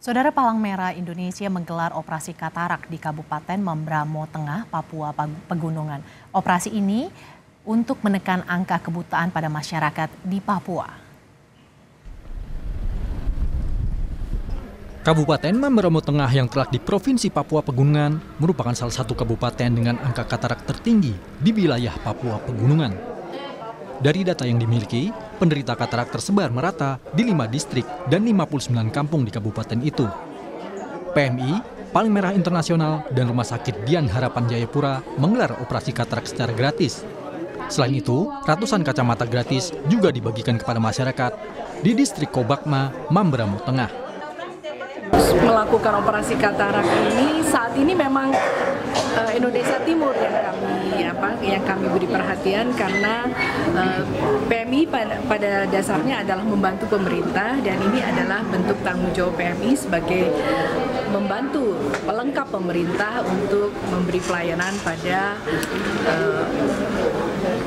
Saudara, Palang Merah Indonesia menggelar operasi Katarak di Kabupaten Mamberamo Tengah, Papua Pegunungan. Operasi ini untuk menekan angka kebutaan pada masyarakat di Papua. Kabupaten Mamberamo Tengah yang terletak di Provinsi Papua Pegunungan merupakan salah satu kabupaten dengan angka katarak tertinggi di wilayah Papua Pegunungan. Dari data yang dimiliki, penderita katarak tersebar merata di 5 distrik dan 59 kampung di kabupaten itu. PMI, Palang Merah Internasional, dan Rumah Sakit Dian Harapan Jayapura menggelar operasi katarak secara gratis. Selain itu, ratusan kacamata gratis juga dibagikan kepada masyarakat di distrik Kobakma, Mamberamo Tengah. Melakukan operasi katarak ini saat ini memang Indonesia Timur yang kami beri perhatian karena PMI pada dasarnya adalah membantu pemerintah, dan ini adalah bentuk tanggung jawab PMI sebagai membantu pelengkap pemerintah untuk memberi pelayanan pada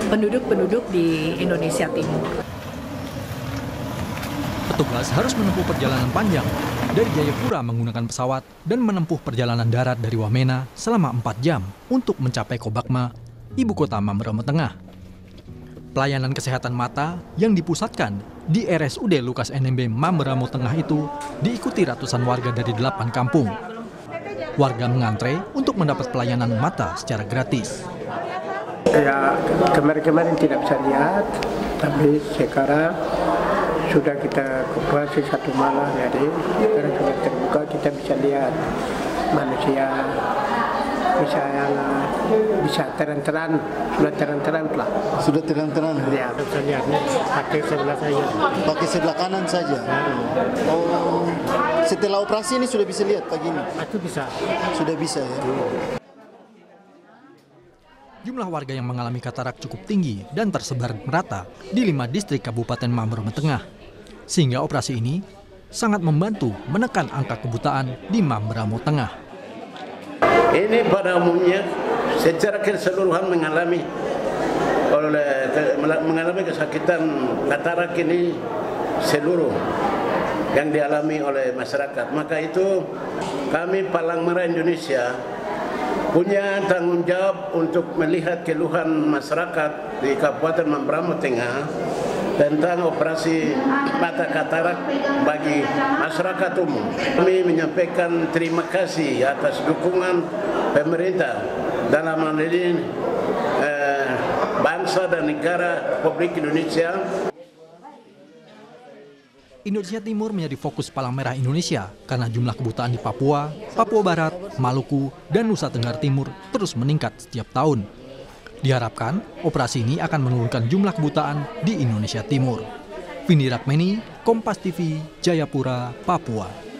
penduduk-penduduk di Indonesia Timur. Petugas harus menempuh perjalanan panjang dari Jayapura menggunakan pesawat dan menempuh perjalanan darat dari Wamena selama 4 jam untuk mencapai Kobakma, ibu kota Mamberamo Tengah. Pelayanan kesehatan mata yang dipusatkan di RSUD Lukas NMB Mamberamo Tengah itu diikuti ratusan warga dari 8 kampung. Warga mengantre untuk mendapat pelayanan mata secara gratis. Ya, kemarin tidak bisa lihat, tapi sekarang sudah kita operasi 1 malam, jadi sekarang sudah terbuka, kita bisa lihat manusia. Bisa terang-terang, sudah terang-terang lah. Sudah terang-terang? Ya, bisa lihatnya pakai sebelah saja. Pakai sebelah kanan saja? Oh, setelah operasi ini sudah bisa lihat pagi ini? Itu bisa. Sudah bisa ya? Jumlah warga yang mengalami katarak cukup tinggi dan tersebar merata di 5 distrik Kabupaten Mamberamo Tengah. Sehingga operasi ini sangat membantu menekan angka kebutaan di Mamberamo Tengah. Ini pada umumnya secara keseluruhan mengalami kesakitan katarak ini seluruh yang dialami oleh masyarakat. Maka itu kami Palang Merah Indonesia punya tanggung jawab untuk melihat keluhan masyarakat di Kabupaten Mamberamo Tengah tentang operasi mata katarak bagi masyarakat umum. Kami menyampaikan terima kasih atas dukungan pemerintah dalam hal ini bangsa dan negara Republik Indonesia. Indonesia Timur menjadi fokus Palang Merah Indonesia karena jumlah kebutaan di Papua, Papua Barat, Maluku, dan Nusa Tenggara Timur terus meningkat setiap tahun. Diharapkan, operasi ini akan menurunkan jumlah kebutaan di Indonesia Timur. Vindi Rakmeni, Kompas TV, Jayapura, Papua.